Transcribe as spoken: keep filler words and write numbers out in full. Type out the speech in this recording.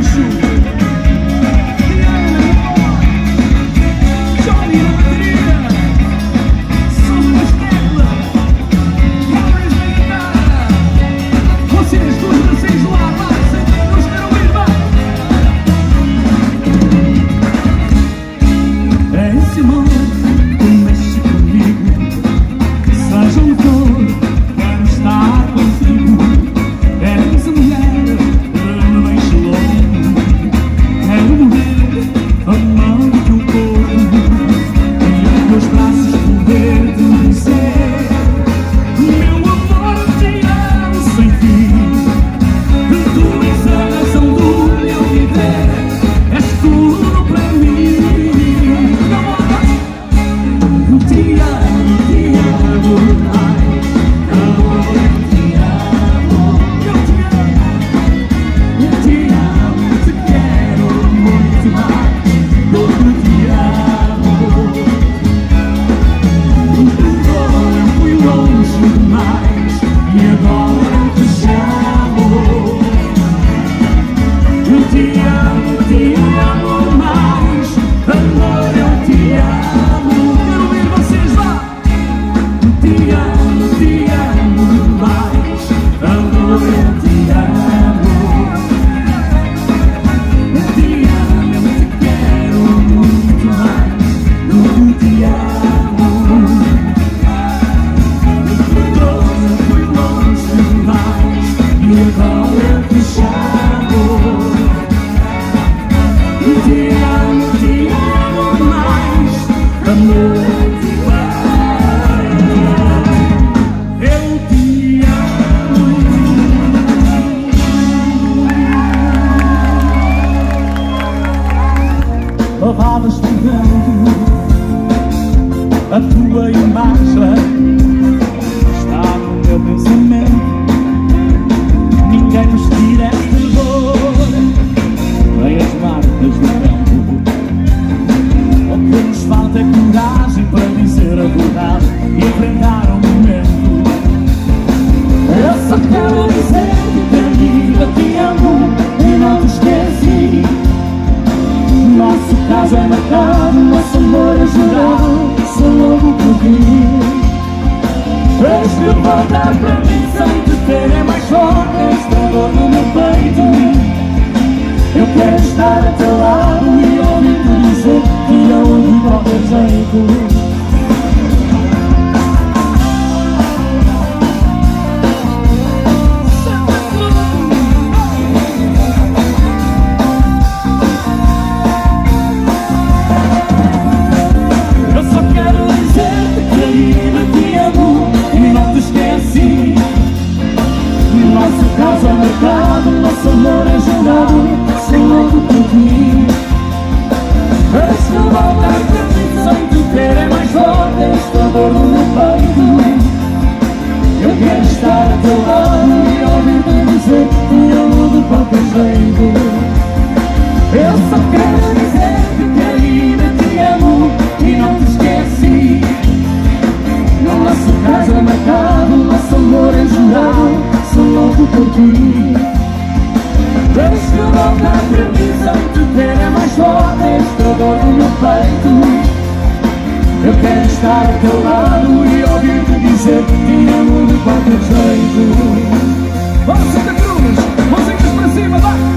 Vamos, Santa Cruz! Mãozinhas pra cima, vai!